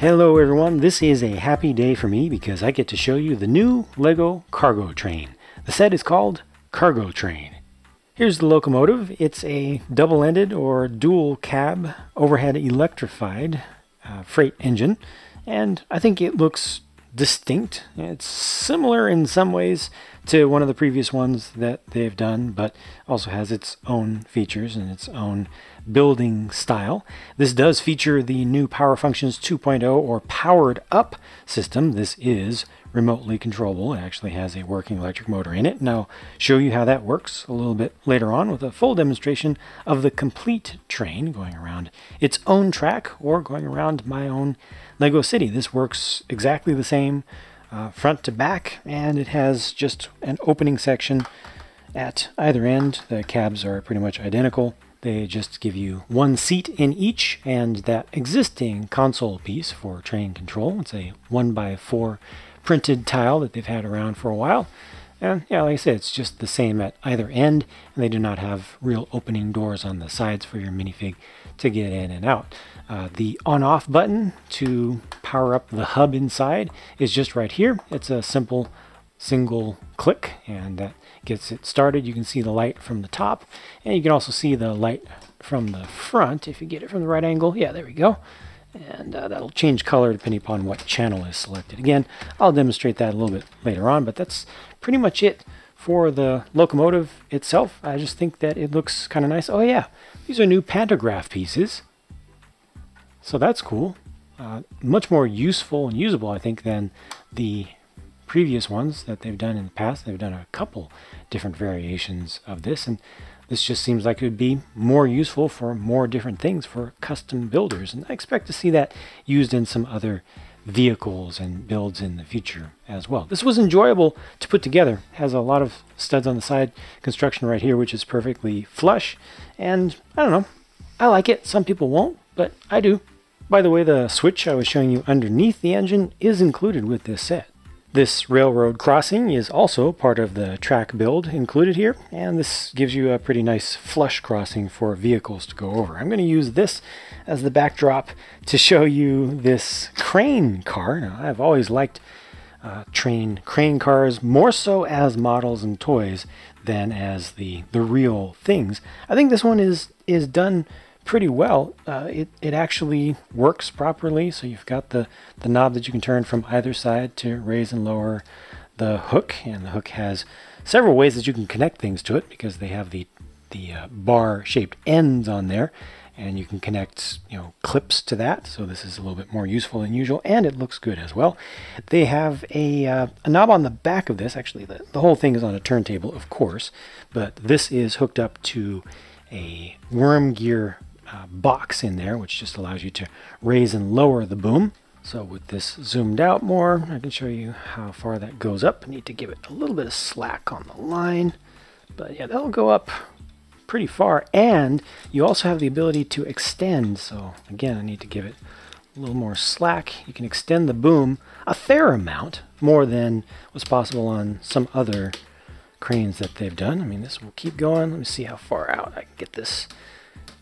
Hello everyone, this is a happy day for me because I get to show you the new LEGO cargo train. The set is called Cargo Train. Here's the locomotive. It's a double-ended or dual cab overhead electrified freight engine, and I think it looks distinct. It's similar in some ways to one of the previous ones that they've done, but also has its own features and its own building style. This does feature the new Power Functions 2.0 or Powered Up system. This is remotely controllable. It actually has a working electric motor in it, and I'll show you how that works a little bit later on with a full demonstration of the complete train going around its own track or going around my own LEGO city. This works exactly the same front to back, and it has just an opening section at either end. The cabs are pretty much identical. They just give you one seat in each, and that existing console piece for train control. It's a 1x4 printed tile that they've had around for a while. And yeah, like I said, it's just the same at either end, and they do not have real opening doors on the sides for your minifig to get in and out. The on-off button to power up the hub inside is just right here. It's a simple single click, and that gets it started. You can see the light from the top, and you can also see the light from the front if you get it from the right angle. Yeah, there we go. And that'll change color depending upon what channel is selected. Again, I'll demonstrate that a little bit later on, but that's pretty much it for the locomotive itself. I just think that it looks kind of nice. Oh yeah, these are new pantograph pieces. So that's cool. Much more useful and usable, I think, than the previous ones that they've done in the past. They've done a couple different variations of this, and this just seems like it would be more useful for more different things for custom builders, and I expect to see that used in some other vehicles and builds in the future as well. This was enjoyable to put together. It has a lot of studs on the side construction right here, which is perfectly flush, and I don't know, I like it. Some people won't, but I do. By the way, the switch I was showing you underneath the engine is included with this set. This railroad crossing is also part of the track build included here, and this gives you a pretty nice flush crossing for vehicles to go over. I'm going to use this as the backdrop to show you this crane car. Now, I've always liked crane cars, more so as models and toys than as the real things. I think this one is done pretty well. It actually works properly, so you've got the knob that you can turn from either side to raise and lower the hook, and the hook has several ways that you can connect things to it because they have the bar shaped ends on there, and you can connect, you know, clips to that. So this is a little bit more useful than usual, and it looks good as well. They have a knob on the back of this. Actually, the whole thing is on a turntable, of course, but this is hooked up to a worm gear box in there, which just allows you to raise and lower the boom. So with this zoomed out more, I can show you how far that goes up. I need to give it a little bit of slack on the line, but yeah, that'll go up pretty far, and you also have the ability to extend. So again, I need to give it a little more slack. You can extend the boom a fair amount, more than was possible on some other cranes that they've done. I mean, this will keep going. Let me see how far out I can get this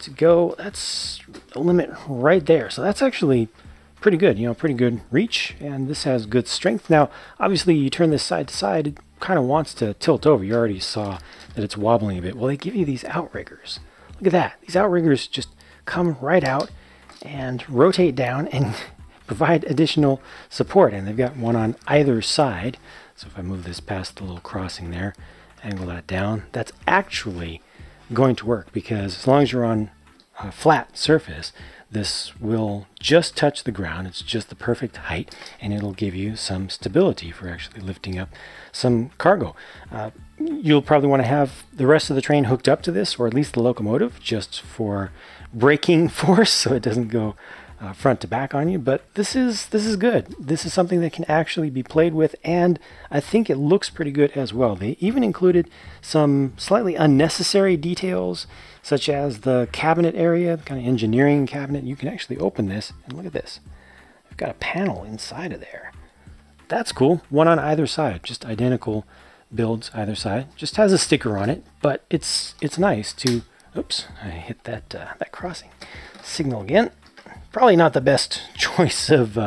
to go. That's the limit right there. So that's actually pretty good, you know, pretty good reach, and this has good strength. Now, obviously, you turn this side to side, it kind of wants to tilt over. You already saw that it's wobbling a bit. Well, they give you these outriggers. Look at that. These outriggers just come right out and rotate down and provide additional support, and they've got one on either side. So if I move this past the little crossing there, angle that down, that's actually going to work, because as long as you're on a flat surface, this will just touch the ground. It's just the perfect height, and it'll give you some stability for actually lifting up some cargo. You'll probably want to have the rest of the train hooked up to this, or at least the locomotive, just for braking force, so it doesn't go front to back on you. But this is good. This is something that can actually be played with, and I think it looks pretty good as well. They even included some slightly unnecessary details, such as the cabinet area, the kind of engineering cabinet. You can actually open this, and look at this. I've got a panel inside of there. That's cool. One on either side, just identical builds either side. Just has a sticker on it, but it's nice to. Oops, I hit that crossing signal again. Probably not the best choice of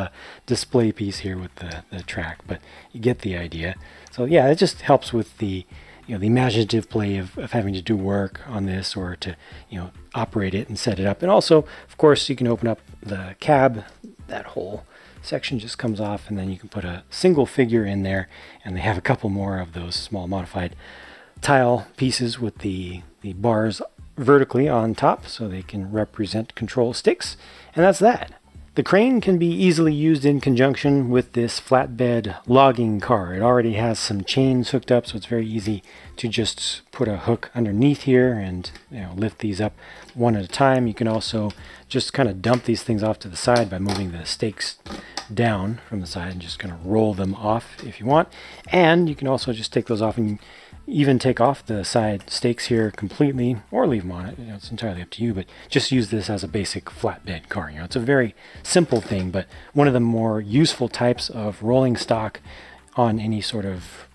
display piece here with the track, but you get the idea. So yeah, it just helps with the, you know, the imaginative play of having to do work on this or to, you know, operate it and set it up. And also, of course, you can open up the cab. That whole section just comes off, and then you can put a single figure in there, and they have a couple more of those small modified tile pieces with the bars vertically on top, so they can represent control sticks. And that's that. The crane can be easily used in conjunction with this flatbed logging car. It already has some chains hooked up, so it's very easy to just put a hook underneath here and, you know, lift these up one at a time. You can also just kind of dump these things off to the side by moving the stakes down from the side and just kind of roll them off if you want. And you can also just take those off and even take off the side stakes here completely, or leave them on it. You know, it's entirely up to you, but just use this as a basic flatbed car. You know, it's a very simple thing, but one of the more useful types of rolling stock on any sort of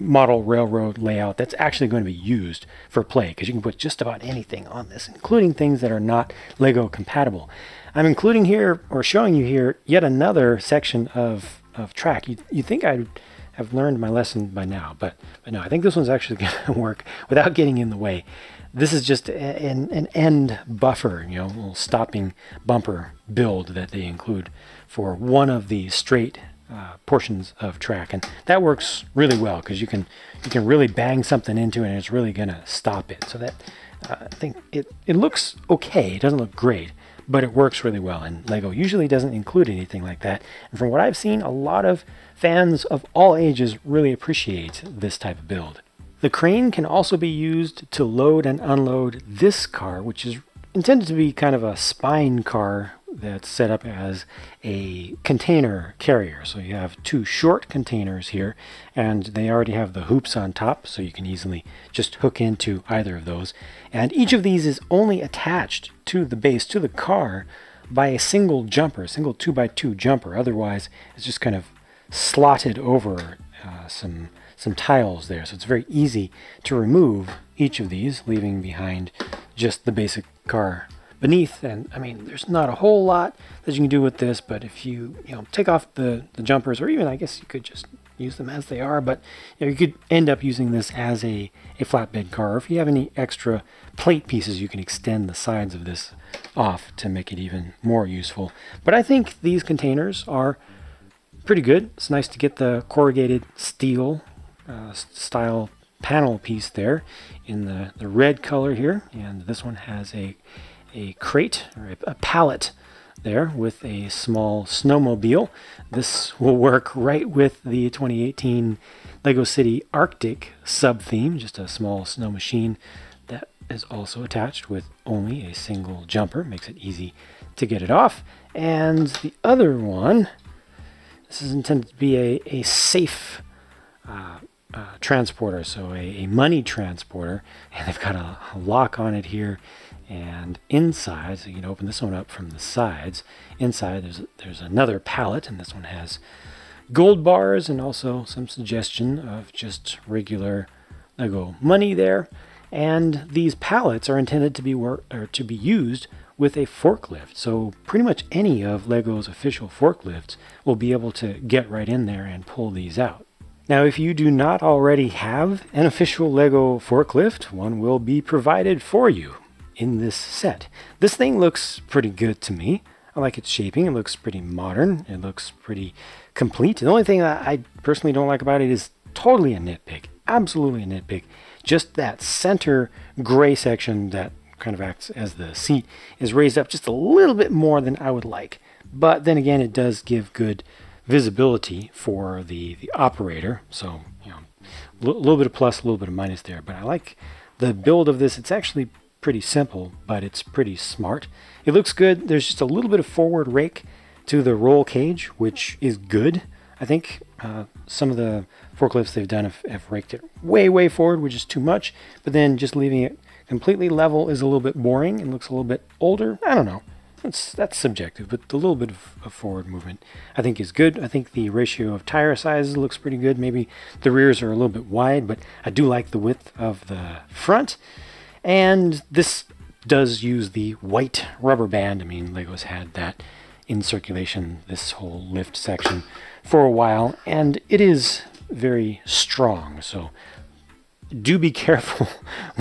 model railroad layout that's actually going to be used for play, because you can put just about anything on this, including things that are not LEGO compatible. I'm including here, or showing you here, yet another section of track. You think I'd have learned my lesson by now, but no, I think this one's actually going to work without getting in the way. This is just an end buffer, you know, a little stopping bumper build that they include for one of the straight portions of track, and that works really well because you can really bang something into it and it's really going to stop it. So that I think it looks okay. It doesn't look great, but it works really well, and LEGO usually doesn't include anything like that. And from what I've seen, a lot of fans of all ages really appreciate this type of build. The crane can also be used to load and unload this car, which is intended to be kind of a spine car that's set up as a container carrier. So you have two short containers here, and they already have the hoops on top, so you can easily just hook into either of those. And each of these is only attached to the base, to the car, by a single jumper, a single 2x2 jumper. Otherwise, it's just kind of slotted over some tiles there. So it's very easy to remove each of these, leaving behind just the basic car beneath. And I mean, there's not a whole lot that you can do with this, but if you know, take off the jumpers, or even I guess you could just use them as they are, but you know, you could end up using this as a flatbed car. Or if you have any extra plate pieces, you can extend the sides of this off to make it even more useful. But I think these containers are pretty good. It's nice to get the corrugated steel style panel piece there in the red color here, and this one has a crate or a pallet there with a small snowmobile. This will work right with the 2018 LEGO City Arctic sub theme, just a small snow machine that is also attached with only a single jumper. Makes it easy to get it off. And the other one, this is intended to be a safe transporter, so a money transporter, and they've got a lock on it here. And inside, so you can open this one up from the sides. Inside, there's another pallet, and this one has gold bars and also some suggestion of just regular LEGO money there. And these pallets are intended to be used with a forklift. So pretty much any of LEGO's official forklifts will be able to get right in there and pull these out. Now, if you do not already have an official LEGO forklift, one will be provided for you in this set. This thing looks pretty good to me. I like its shaping. It looks pretty modern. It looks pretty complete. The only thing that I personally don't like about it is totally a nitpick, absolutely a nitpick. Just that center gray section that kind of acts as the seat is raised up just a little bit more than I would like. But then again, it does give good visibility for the operator. So, you know, a little bit of plus, a little bit of minus there. But I like the build of this. It's actually pretty simple, but it's pretty smart. It looks good. There's just a little bit of forward rake to the roll cage, which is good. I think some of the forklifts they've done have raked it way, way forward, which is too much. But then just leaving it completely level is a little bit boring and looks a little bit older. I don't know. That's subjective, but the little bit of forward movement I think is good. I think the ratio of tire sizes looks pretty good. Maybe the rears are a little bit wide, but I do like the width of the front. And this does use the white rubber band. I mean, LEGO's had that in circulation, this whole lift section, for a while, and it is very strong. So do be careful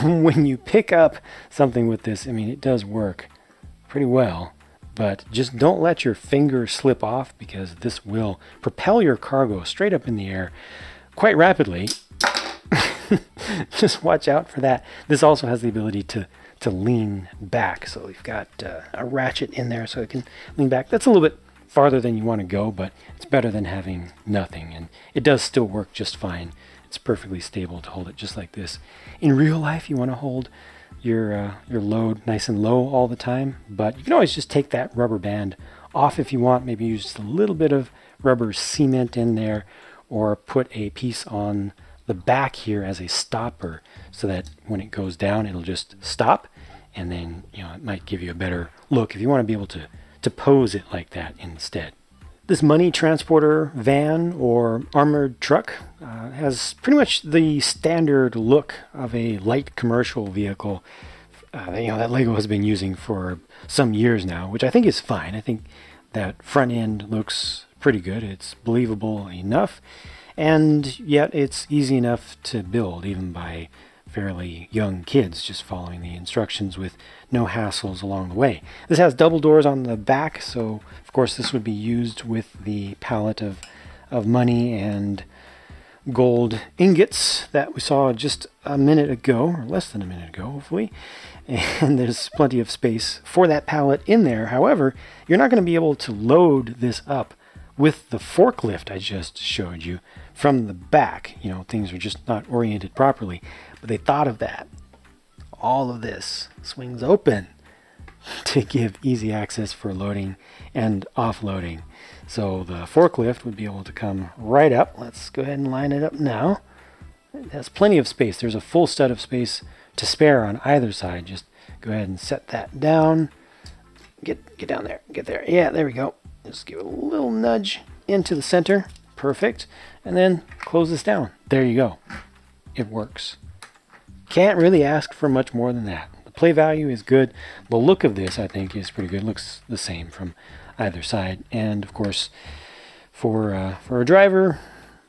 when you pick up something with this. I mean, it does work pretty well, but just don't let your finger slip off, because this will propel your cargo straight up in the air quite rapidly. Just watch out for that. This also has the ability to lean back. So we've got a ratchet in there so it can lean back. That's a little bit farther than you want to go, but it's better than having nothing. And it does still work just fine. It's perfectly stable to hold it just like this. In real life, you want to hold your load nice and low all the time, but you can always just take that rubber band off if you want. Maybe use just a little bit of rubber cement in there, or put a piece on the back here as a stopper, so that when it goes down, it'll just stop, and then, you know, it might give you a better look if you want to be able to pose it like that instead. This money transporter van or armored truck has pretty much the standard look of a light commercial vehicle that LEGO has been using for some years now, which I think is fine. I think that front end looks pretty good. It's believable enough, and yet it's easy enough to build even by fairly young kids, just following the instructions with no hassles along the way. This has double doors on the back, so of course this would be used with the pallet of money and gold ingots that we saw just a minute ago, or less than a minute ago, hopefully. And there's plenty of space for that pallet in there. However, you're not going to be able to load this up with the forklift I just showed you from the back. You know, things are just not oriented properly. But they thought of that. All of this swings open to give easy access for loading and offloading. So the forklift would be able to come right up. Let's go ahead and line it up now. It has plenty of space. There's a full stud of space to spare on either side. Just go ahead and set that down. Get down there. Get there. Yeah, there we go. Just give it a little nudge into the center. Perfect. And then close this down. There you go. It works. Can't really ask for much more than that. The play value is good. The look of this, I think, is pretty good. It looks the same from either side. And of course, for a driver,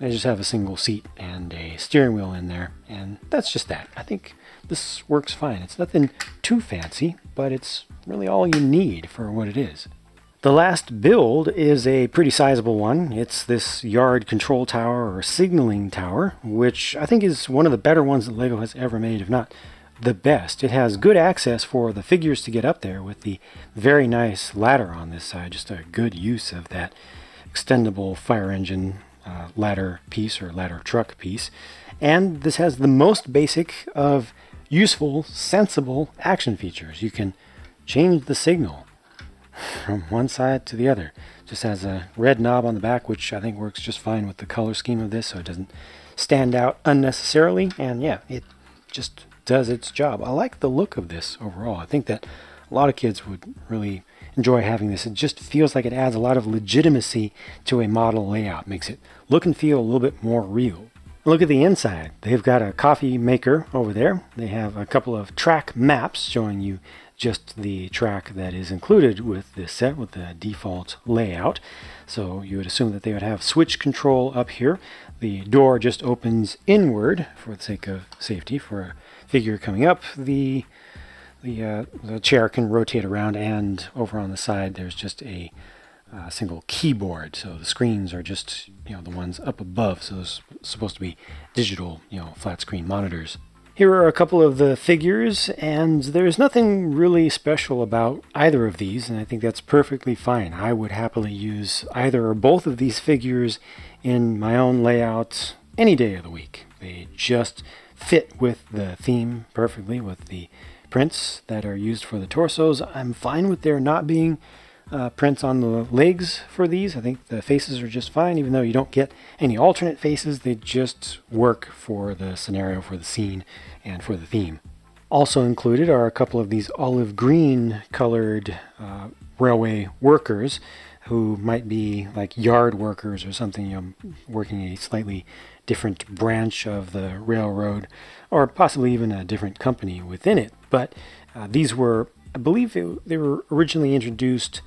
I just have a single seat and a steering wheel in there, and that's just that. I think this works fine. It's nothing too fancy, but it's really all you need for what it is. The last build is a pretty sizable one. It's this yard control tower or signaling tower, which I think is one of the better ones that LEGO has ever made, if not the best. It has good access for the figures to get up there with the very nice ladder on this side. Just a good use of that extendable fire engine ladder piece or ladder truck piece. And this has the most basic of useful, sensible action features. You can change the signal from one side to the other. Just has a red knob on the back, which I think works just fine with the color scheme of this, so it doesn't stand out unnecessarily. And yeah, it just does its job. I like the look of this overall. I think that a lot of kids would really enjoy having this. It just feels like it adds a lot of legitimacy to a model layout. Makes it look and feel a little bit more real. Look at the inside. They've got a coffee maker over there. They have a couple of track maps showing you just the track that is included with this set, with the default layout. So you would assume that they would have switch control up here. The door just opens inward for the sake of safety for a figure coming up. The chair can rotate around, and over on the side there's just a single keyboard. So the screens are just, you know, the ones up above. So those are supposed to be digital, you know, flat screen monitors. Here are a couple of the figures, and there's nothing really special about either of these, and I think that's perfectly fine. I would happily use either or both of these figures in my own layout any day of the week. They just fit with the theme perfectly, with the prints that are used for the torsos. I'm fine with there not being prints on the legs for these. I think the faces are just fine, even though you don't get any alternate faces. They just work for the scenario, for the scene, and for the theme. Also included are a couple of these olive green colored railway workers who might be like yard workers or something, you know, working a slightly different branch of the railroad, or possibly even a different company within it. But These were, I believe they were originally introduced,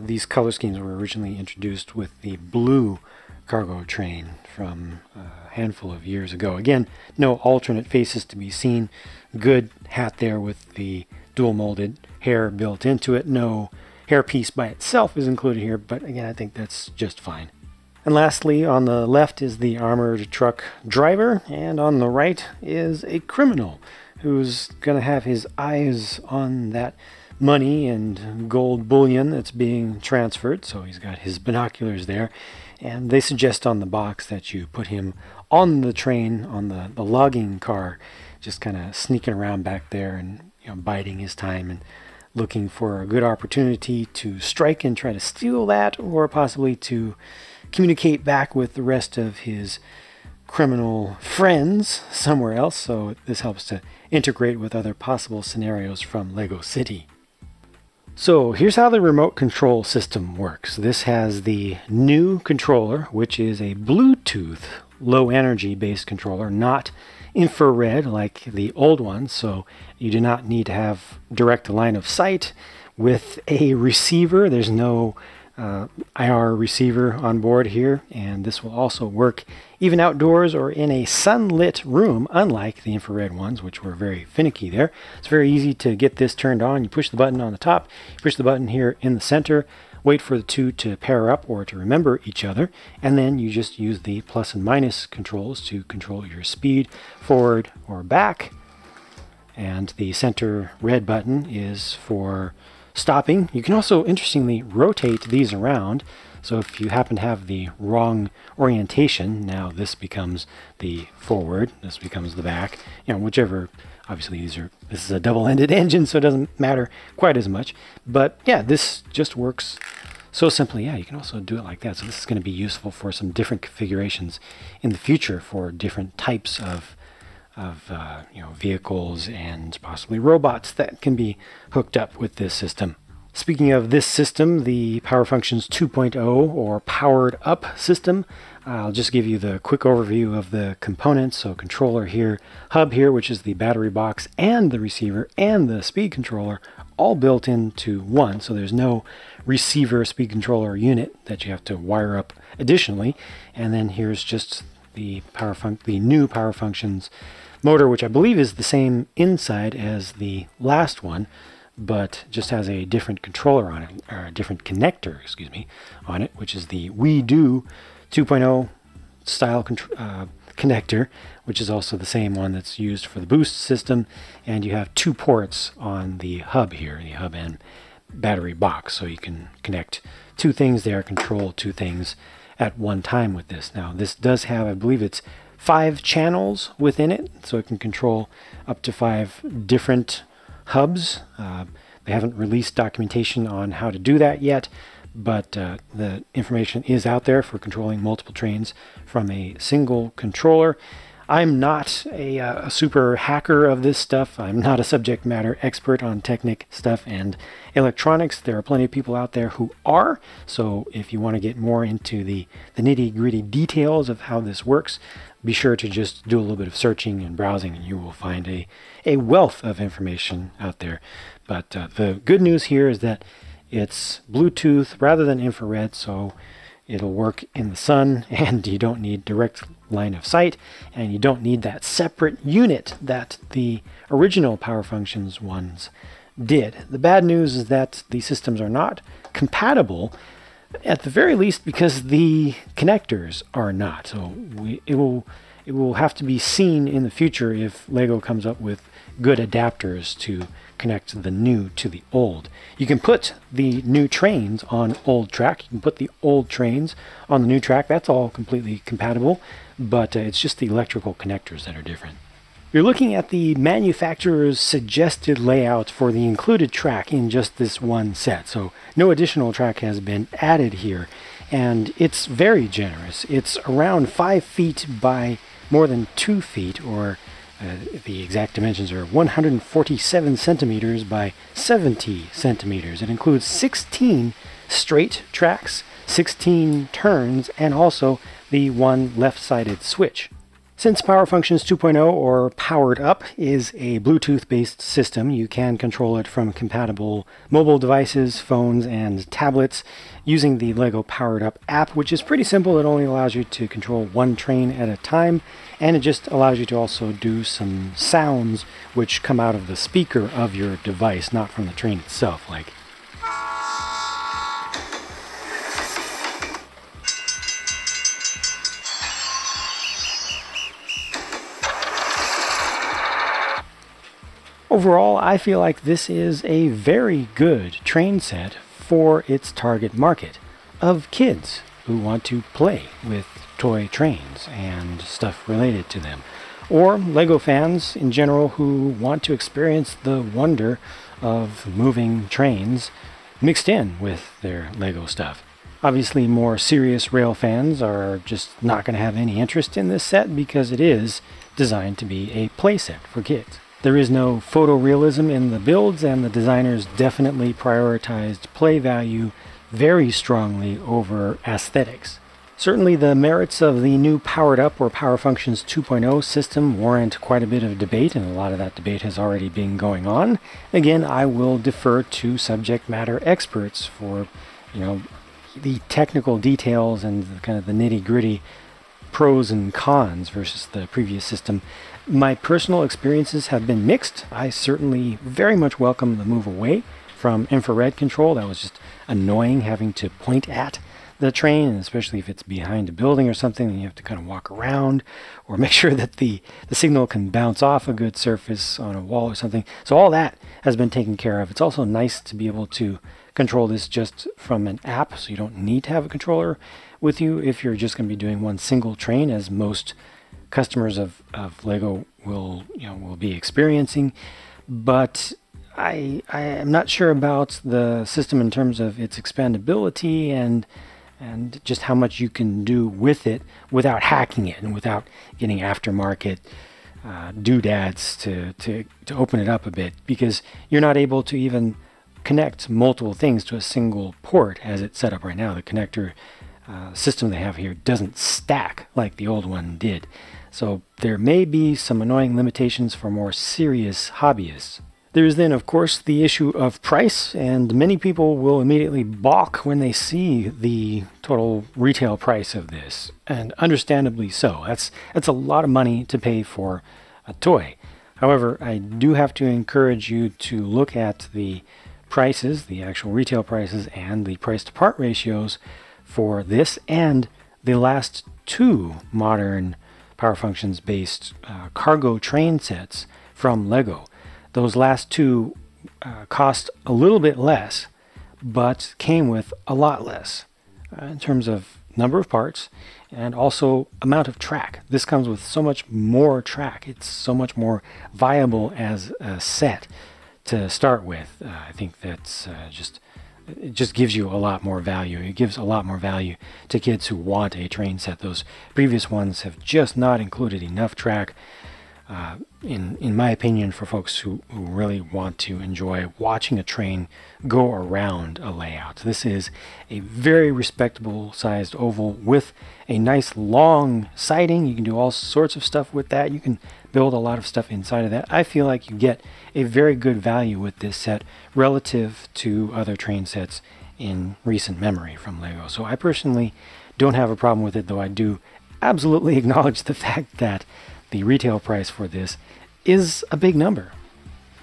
these color schemes were originally introduced with the blue cargo train from a handful of years ago. Again, no alternate faces to be seen. Good hat there with the dual molded hair built into it. No hair piece by itself is included here, but again, I think that's just fine. And lastly, on the left is the armored truck driver, and on the right is a criminal who's gonna have his eyes on that money and gold bullion that's being transferred. So he's got his binoculars there, and they suggest on the box that you put him on the train, on the logging car, just kind of sneaking around back there and, you know, biding his time and looking for a good opportunity to strike and try to steal that, or possibly to communicate back with the rest of his criminal friends somewhere else. So this helps to integrate with other possible scenarios from LEGO City. So here's how the remote control system works. This has the new controller, which is a Bluetooth low-energy based controller, not infrared like the old one. So you do not need to have direct line of sight with a receiver. There's no IR receiver on board here, and this will also work even outdoors or in a sunlit room, unlike the infrared ones, which were very finicky there. It's very easy to get this turned on. You push the button on the top, you push the button here in the center, wait for the two to pair up or to remember each other, and then you just use the plus and minus controls to control your speed, forward or back. And the center red button is for stopping. You can also, interestingly, rotate these around. So if you happen to have the wrong orientation, now this becomes the forward, this becomes the back, you know, whichever. Obviously this is a double-ended engine, so it doesn't matter quite as much. But yeah, this just works so simply. Yeah, you can also do it like that. So this is going to be useful for some different configurations in the future for different types of you know, vehicles and possibly robots that can be hooked up with this system. Speaking of this system, the Power Functions 2.0 or Powered Up system, I'll just give you the quick overview of the components. So controller here, hub here, which is the battery box and the receiver and the speed controller, all built into one. So there's no receiver speed controller unit that you have to wire up additionally. And then here's just the new Power Functions motor, which I believe is the same inside as the last one, but just has a different controller on it, or a different connector, excuse me, on it, which is the WeDo 2.0 style connector, which is also the same one that's used for the boost system. And you have two ports on the hub here, the hub and battery box, so you can connect two things there, control two things at one time with this. Now this does have, I believe it's 5 channels within it, so it can control up to 5 different hubs. They haven't released documentation on how to do that yet, but the information is out there for controlling multiple trains from a single controller. I'm not a super hacker of this stuff. I'm not a subject matter expert on Technic stuff and electronics. There are plenty of people out there who are. So if you want to get more into the nitty-gritty details of how this works, be sure to just do a little bit of searching and browsing, and you will find a wealth of information out there. But the good news here is that it's Bluetooth rather than infrared, so it'll work in the sun, and you don't need direct line of sight, and you don't need that separate unit that the original Power Functions ones did. The bad news is that these systems are not compatible, at the very least because the connectors are not. So it will have to be seen in the future if LEGO comes up with good adapters to connect the new to the old. You can put the new trains on old track, you can put the old trains on the new track, that's all completely compatible, but it's just the electrical connectors that are different. You're looking at the manufacturer's suggested layout for the included track in just this one set, so no additional track has been added here, and it's very generous. It's around 5 feet by more than 2 feet, or the exact dimensions are 147 centimeters by 70 centimeters. It includes 16 straight tracks, 16 turns, and also the one left-sided switch. Since Power Functions 2.0, or Powered Up, is a Bluetooth-based system, you can control it from compatible mobile devices, phones, and tablets using the LEGO Powered Up app, which is pretty simple. It only allows you to control one train at a time, and it just allows you to also do some sounds which come out of the speaker of your device, not from the train itself, like... Overall, I feel like this is a very good train set for its target market of kids who want to play with toy trains and stuff related to them, or LEGO fans in general who want to experience the wonder of moving trains mixed in with their LEGO stuff. Obviously, more serious rail fans are just not going to have any interest in this set because it is designed to be a play set for kids. There is no photorealism in the builds, and the designers definitely prioritized play value very strongly over aesthetics. Certainly the merits of the new Powered Up or Power Functions 2.0 system warrant quite a bit of debate, and a lot of that debate has already been going on. Again, I will defer to subject matter experts for, the technical details and kind of the nitty-gritty pros and cons versus the previous system. My personal experiences have been mixed. I certainly very much welcome the move away from infrared control. That was just annoying, having to point at the train, and especially if it's behind a building or something, then you have to kind of walk around or make sure that the signal can bounce off a good surface on a wall or something. So all that has been taken care of. It's also nice to be able to control this just from an app, so you don't need to have a controller with you if you're just going to be doing one single train, as most customers of LEGO will be experiencing. But I am not sure about the system in terms of its expandability and just how much you can do with it without hacking it and without getting aftermarket doodads to open it up a bit, because you're not able to even connect multiple things to a single port as it's set up right now. The connector system they have here doesn't stack like the old one did. So there may be some annoying limitations for more serious hobbyists. There is then, of course, the issue of price, and many people will immediately balk when they see the total retail price of this, and understandably so. That's a lot of money to pay for a toy. However, I do have to encourage you to look at the prices, the actual retail prices, and the price-to-part ratios for this and the last two modern Power Functions based cargo train sets from LEGO. Those last two cost a little bit less, but came with a lot less in terms of number of parts and also amount of track. This comes with so much more track. It's so much more viable as a set to start with. I think that's it just gives you a lot more value. It gives a lot more value to kids who want a train set. Those previous ones have just not included enough track, in my opinion, for folks who really want to enjoy watching a train go around a layout. This is a very respectable sized oval with a nice long siding. You can do all sorts of stuff with that. You can build a lot of stuff inside of that. I feel like you get a very good value with this set relative to other train sets in recent memory from LEGO. So I personally don't have a problem with it, though I do absolutely acknowledge the fact that the retail price for this is a big number.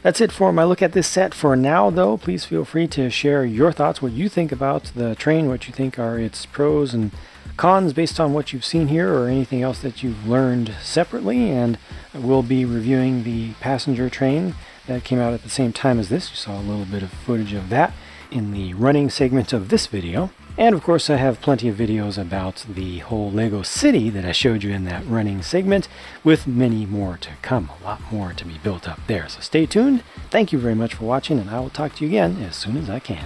That's it for my look at this set for now, though. Please feel free to share your thoughts, what you think about the train, what you think are its pros and cons based on what you've seen here or anything else that you've learned separately. And we'll be reviewing the passenger train that came out at the same time as this. You saw a little bit of footage of that in the running segment of this video. And of course, I have plenty of videos about the whole LEGO city that I showed you in that running segment, with many more to come, a lot more to be built up there. So stay tuned. Thank you very much for watching, and I will talk to you again as soon as I can.